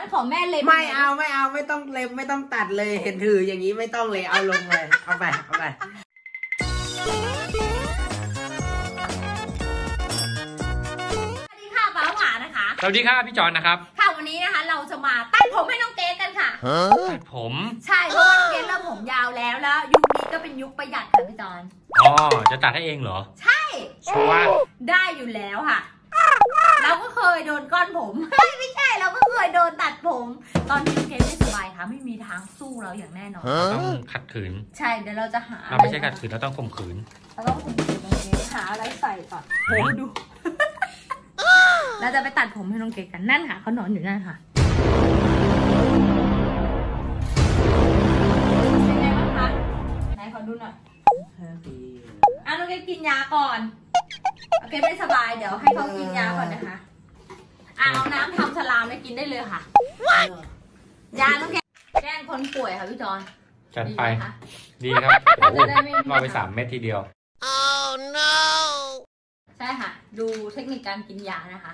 งั้นขอแม่เล็บไม่เอาไม่เอาไม่ต้องเล็บไม่ต้องตัดเลยเห็นถืออย่างนี้ไม่ต้องเลยเอาลงเลยเอาไปเอาไปสวัสดีค่ะป้าหวานนะคะสวัสดีค่ะพี่จอนนะครับค่ะวันนี้นะคะเราจะมาตัดผมให้น้องเกดกันค่ะตัดผมใช่เพราะว่าเกดเริ่มผมยาวแล้วแล้วยุคนี้ก็เป็นยุคประหยัดค่ะพี่จอนอ๋อจะตัดให้เองเหรอใช่ชัวร์ได้อยู่แล้วค่ะเราก็เคยโดนก้อนผมไม่ใช่เราก็เคยโดนตัดผมตอนที่น้องเกดไม่สบายค่ะไม่มีทางสู้เราอย่างแน่นอนต้องขัดขืนใช่เดี๋ยวเราจะหาเราไม่ใช่ขัดขืนเราต้องข่มขืนเราต้องข่มขืนน้องเกดหาอะไรใส่ก่อนโหดูเราจะไปตัดผมให้น้องเกดกันนั่นค่ะเขานอนอยู่นั่นค่ะเป็นไงบ้างคะไหนขอดูหน่อยอ่ะน้องเกดกินยาก่อนโอเคไม่สบายเดี๋ยวให้เขากินยาก่อนนะคะอ่ะเอาน้ำทำสลามไปกินได้เลยค่ะยาต้องแก้คนป่วยค่ะพี่จอนจัดไปดีครับรอไป3 เม็ดทีเดียวโอ้ no ใช่ค่ะดูเทคนิคการกินยานะคะ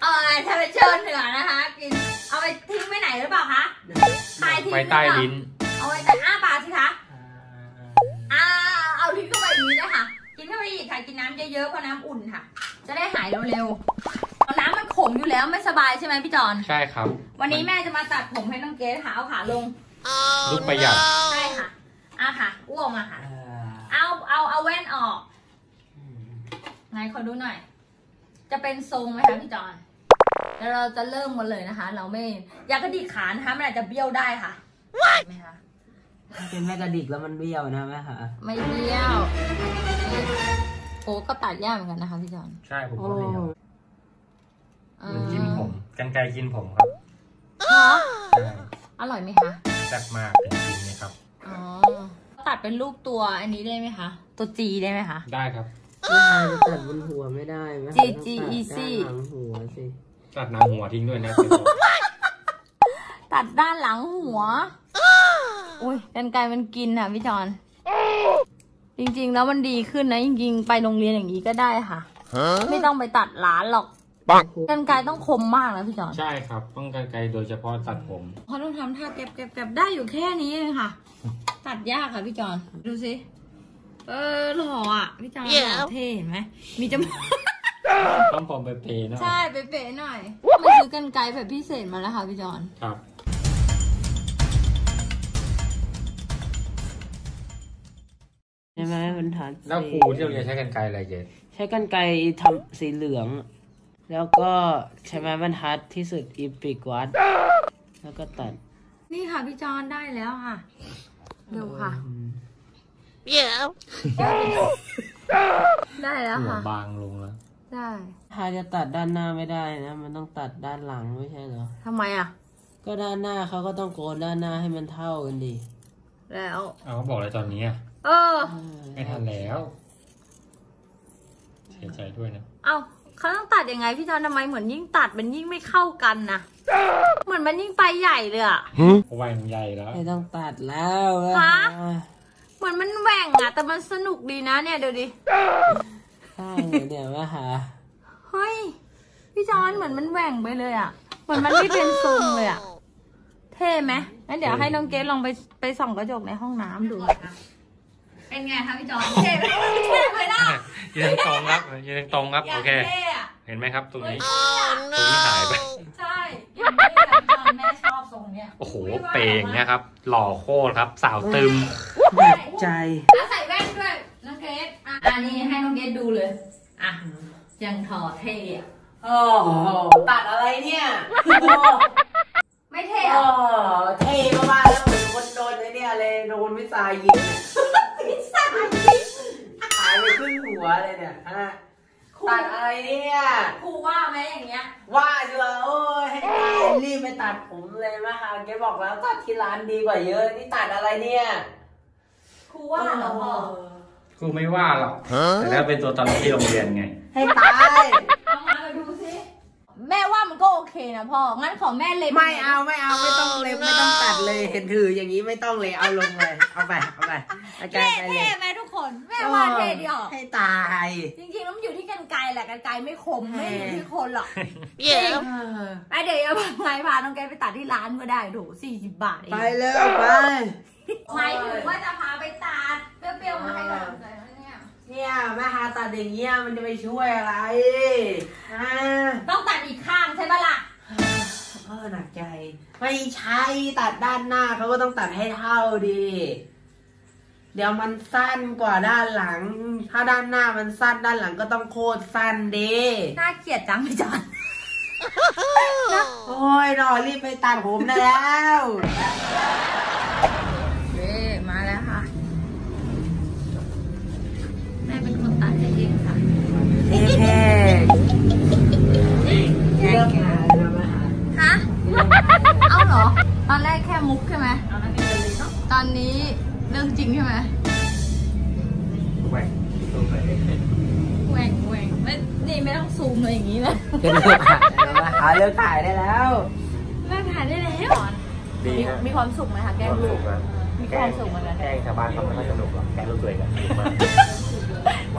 เอาอะไรทำไปเชิญเหนือนะคะกินเอาไปทิ้งไปไหนหรือเปล่าคะไปใต้ลิ้นเอาไปแต่อ้าปากสิคะเอาทิ้งเข้าไปอย่างนี้นะคะกินเข้าไปอีกค่ะกินน้ำเยอะๆเพราะน้ำอุ่นค่ะจะได้หายเร็วๆน้ำมันขมอยู่แล้วไม่สบายใช่ไหมพี่จอนใช่ครับวันนี้แม่จะมาตัดผมให้น้องเกดค่ะเอาขาลงลุกประหยัดใช่ค่ะอ่ะค่ะอ้วกมาค่ะเอาแว่นออกไหนขอดูหน่อยจะเป็นทรงไหมคะพี่จอนแล้วเราจะเริ่มกันเลยนะคะเราไม่อยากกระดิกขานะคะมันอาจจะเบี้ยวได้ค่ะไหมคะเป็นแม่กระดิกแล้วมันเบี้ยวนะแม่ค่ะไม่เบี้ยวโอ้ก็ตัดยากเหมือนกันนะคะพี่จอนใช่ผมก็เบี้ยวมันกินผมกรรไกรกินผมครับอร่อยไหมคะแซ่บมากจริงๆนะครับอ๋อตัดเป็นรูปตัวอันนี้ได้ไหมคะตัวจีได้ไหมคะได้ครับตัดบนหัวไม่ได้ไหมจีอีซี่ตัดหลังหัวสิตัดหนังหัวทิ้งด้วยนะตัดด้านหลังหัวอุ้ยกรรไกรมันกินค่ะพี่จอนจริงๆแล้วมันดีขึ้นนะจริงๆไปโรงเรียนอย่างนี้ก็ได้ค่ะไม่ต้องไปตัดร้านหรอกกรรไกรต้องคมมากนะพี่จอนใช่ครับต้องกรรไกรโดยเฉพาะตัดผมเขาต้องทำท่าแก็บได้อยู่แค่นี้เองค่ะตัดยากค่ะพี่จอนดูสิหล่ออ่ะพี่จอนเท่เห็นไหมมีจมูกต้องผมไปเปย์หน่อยใช่ไปเปย์หน่อยมาซื้อกรรไกรแบบพิเศษมาแล้วค่ะพี่จอนครับใช่ไหมมันถัดแล้วครูที่เราเรียนใช้กรรไกรอะไรเจ๊ใช้กรรไกรทำสีเหลืองแล้วก็ใช่ไหมมันทัดที่สุดอีปิกวัดแล้วก็ตัดนี่ค่ะพี่จอนได้แล้วค่ะดูค่ะเดี๋ยวได้แล้วค่ะบางลงแล้วได้ถ้าจะตัดด้านหน้าไม่ได้นะมันต้องตัดด้านหลังไม่ใช่เหรอทำไมอ่ะก็ด้านหน้าเขาก็ต้องโกนด้านหน้าให้มันเท่ากันดีแล้วเขาบอกอะไรตอนนี้อ่ะไม่ทันแล้วเสียใจด้วยนะเอาเขาต้องตัดยังไงพี่จอนทำไมเหมือนยิ่งตัดมันยิ่งไม่เข้ากันนะเหมือนมันยิ่งไปใหญ่เลยอ่ะแหว่งใหญ่แล้วไม่ต้องตัดแล้วค่ะเหมือนมันแหว่งอ่ะแต่มันสนุกดีนะเนี่ยเดี๋ยวดิใช่เดี๋ยวว่าหาเฮ้ยพี่จอนเหมือนมันแหว่งไปเลยอ่ะเหมือนมันไม่เป็นทรงเลยอ่ะเท่ไหมงั้นเดี๋ยวให้น้องเกดลองไปส่องกระจกในห้องน้ำดูเป็นไงคะพี่จอนเท่ไหมล่ะยืนตรงครับยืนตรงครับโอเคเห็นไหมครับตรงนี้ตรงนี้หายไปใช่แม่ชอบทรงเนี้ยโอ้โหเป่งเนี้ยครับหล่อโคตรครับสาวตึมแบบใจแล้วใส่แว่นด้วยน้องเกดอันนี้ให้น้องเกดดูเลยอ่ะยังถอดเท่อะโอ้โหตัดอะไรเนี่ยไม่เท่อะเท่มากๆแล้วเหมือนคนโดนเลยเนี่ยเลยโดนวิสายิงวิสายิงหายไปขึ้นหัวเลยเนี่ยตัดอะไรเนี่ยครูว่าไหมอย่างเงี้ยว่าอยู่แล้วโอ้ยให้รีบไปตัดผมเลยนะคะแกบอกแล้วตัดที่ร้านดีกว่าเยอะนี่ตัดอะไรเนี่ยครูว่าหรอครูไม่ว่าหรอกแต่ถ้าเป็นตัวตลกที่โรงเรียนไงให้ตายเอามาดูสิแม่ว่ามันก็โอเคนะพ่องั้นขอแม่เล็บไม่เอาไม่เอาไม่ต้องเล็บไม่ต้องตัดเลยเห็นถืออย่างนี้ไม่ต้องเลยเอาลงเลยเอาไปเอาไปเท่ๆไหมทุก คนแม่ว่าเท่ดีออกให้ตายจริงๆแล้วมันอยู่ที่กันไกลแหละกันไกลไม่คมไม่อยู่ที่คนหรอกจริงไปเดี๋ยวเอาไม้พาน้องแกไปตัดที่ร้านก็ได้ดู40 บาทไปเลยไปหมายถึงว่าจะพาไปตัดเปรี้ยวๆมาให้เราเนี่ยแม่หาตัดอย่างเงี้ยมันจะไปช่วยอะไรต้องตัดอีกข้างใช่ปะล่ะหนักใจไม่ใช่ตัดด้านหน้าเขาก็ต้องตัดให้เท่าดีเดี๋ยวมันสั้นกว่าด้านหลังถ้าด้านหน้ามันสั้นด้านหลังก็ต้องโคตรสั้นดีน่าเกลียดจังพี่จอนโอ้ยรอรีบไปตัดผมได้แล้วเฮ้มาแล้วค่ะแม่เป็นคนตัดเองค่ะเฮ้ฮะเอาเหรอตอนแรกแค่มุกใช่ไหมตอนนี้เรื่องจริงใช่ไหมแหวกไม่นี่ไม่ต้องซูมเลยอย่างนี้นะเอาเลิกถ่ายได้แล้วเลิกถ่ายได้แล้วมีความสุขไหมคะแกมีความสุขนะมีความสุขเหมือนกันแกงชาวบ้านเขาไม่สนุกหรอกแกรู้ตัวเองกัน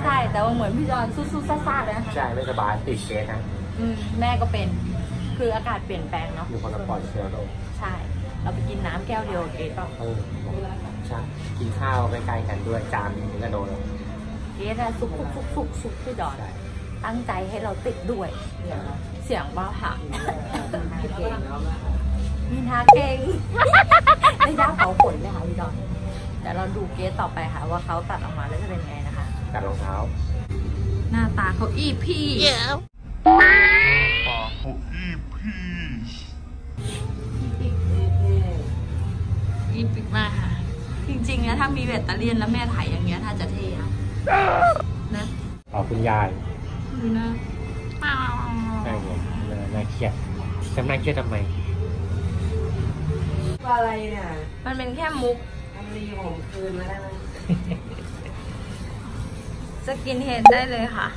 ใช่แต่ว่าเหมือนพี่จอนสู้ๆซ่าๆนะใช่ไม่สบายติดเชื้อนะแม่ก็เป็นคืออากาศเปลี่ยนแปลงเนาะอยู่คนละปอดเชื้อเราใช่เราไปกินน้ำแก้วเดียวเกต่อใช่กินข้าวไปไกลกันด้วยจานนึงก็โดนแล้วเกตอะสุกพี่จอนตั้งใจให้เราติดด้วยเสียงบ้าผักมีทาเก่งในย่างเขาขนเลยค่ะพี่จอนแต่เราดูเกตต่อไปค่ะว่าเขาตัดออกมาแล้วจะเป็นไงนะคะตัดรองเท้าหน้าตาเขาอีพี่อีปิกมากค่ะจริงๆนะถ้ามีแบตเตอรี่แล้วแม่ถ่ายอย่างเงี้ยถ้าจะเท่นะขอบคุณยายดูนะน่าเครียดจำน่าเครียดทำไมอะไรเนี่ยมันเป็นแค่มุกอันนี้ผมคืนมาได้ไหมจะกินเห็ดได้เลยค่ะ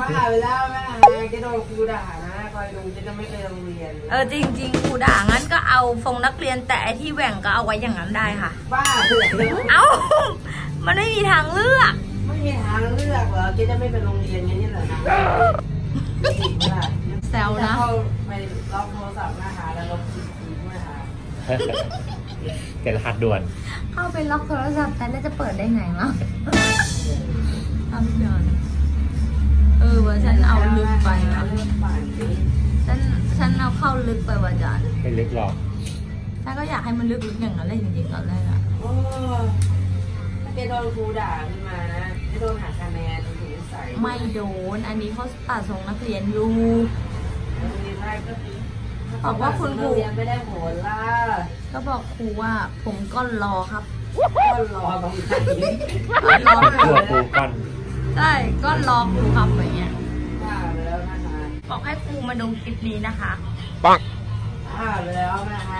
บ้าไปแล้วแม่จะโดนครูด่านะคอยดูจะไม่ไปโรงเรียนจริงๆครูด่างั้นก็เอาทรงนักเรียนแต่ที่แหว่งก็เอาไว้อย่างนั้นได้ค่ะบ้าเลยเอ้ามันไม่มีทางเลือกไม่มีทางเลือกเหรอจะไม่ไปโรงเรียนงั้นนี่เหรอแซวนะเขาไปล็อกโทรศัพท์มาหาแล้วลบคลิปมาหาเป็นรหัสด่วนเข้าไปล็อกโทรศัพท์แต่แล้วจะเปิดได้ไงเนาะทำเดินว่าฉันเอาลึกไปนะฉันเอาเข้าลึกไปว่าจานไม่ลึกหรอกฉันก็อยากให้มันลึกๆอย่างนั้นเลยจริงๆตอนแรกอะถ้าแกโดนครูด่าขึ้นมานะจะโดนหักคะแนนถึงใส่ไม่โดนอันนี้เขาตัดทรงนักเรียนอยู่บอกว่าคุณครูไม่ได้โหดล่ะก็บอกครูว่าผมก้อนรอครับก้อนรอตรงไหนก้อนรอครูก้อนใช่ก็ลองดูครับอย่างเงี้ยบ้าไปแล้วนะคะบอกให้ครูมาดูคลิปนี้นะคะปักบ้าไปแล้วนะคะ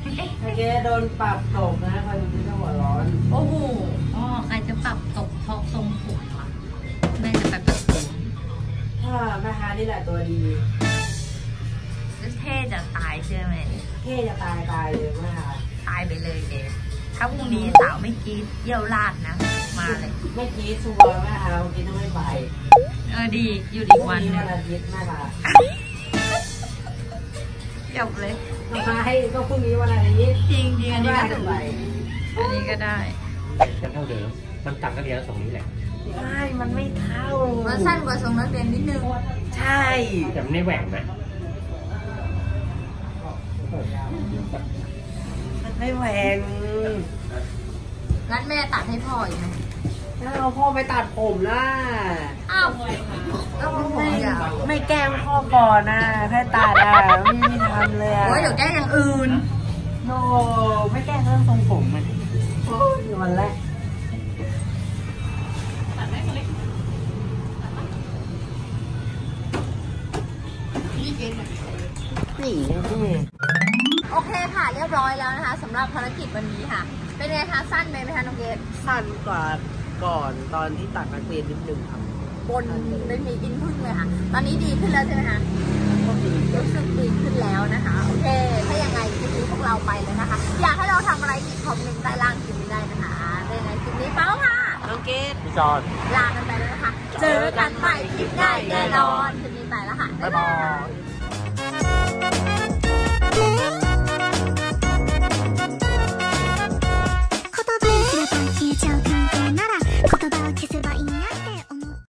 เมื่อกี้โดนปรับตกนะพอดีจะหัวร้อนโอ้โหใครจะปรับตกเพราะทรงผมค่ะแม่จะปรับตกแม่ฮานี่แหละตัวดีเท่จะตายใช่ไหมเท่จะตายเลยแม่ฮาตายไปเลยเด็กถ้าพรุ่งนี้สาวไม่กินเยี่ยวลาดนะมาเลยไม่กินชัวร์แม่ฮาเรากินต้องไม่ไปดีอยู่ดีวันนึงอาทิตย์แม่ฮาหยอกเลยมาให้ก็พรุ่งนี้วันอาทิตย์จริงอันนี้ก็ได้อันนี้ก็ได้มันเท่าเดิมมันต่างกันเรียนสองนี้แหละใช่มันไม่เท่ามันสั้นกว่าทรงนักเรียนนิดนึงใช่แต่ไม่แหว่งไหมไม่แหวงงั้นแม่ตัดให้พ่ออีกไหมเอาพ่อไปตัดผมล่ะอ้าวไม่แกล้งพ่อก่อนนะแค่ตัดอ่ะไม่ทำเลยอ่ะเดี๋ยวแกล้งอย่างอื่นโนไม่แกล้งเรื่องทรงผมมันวันแรกตัดไหมคนเล็กนี่เก่งนี่โอเคค่ะเรียบร้อยแล้วนะคะสำหรับภารกิจวันนี้ค่ะเป็นไงคะสั้นไหมคะน้องเกศสั้นกว่าก่อนตอนที่ตัดนักเรียนนิดนึงครับบนไม่มีอินพึ่งเลยค่ะตอนนี้ดีขึ้นแล้วใช่ไหมคะรู้สึกดีขึ้นแล้วนะคะโอเคถ้ายังไงคลิปนี้พวกเราไปเลยนะคะอยากให้เราทำอะไรอีกคอมเมนต์ใต้ล่างคลิปนี้ได้นะคะเป็นไงคลิปนี้เป้าค่ะน้องเกศ จอนลากันไปเลยนะคะเจอกันใหม่คลิปหน้าแน่นอนคืนนี้ไปแล้วค่ะบ๊ายบาย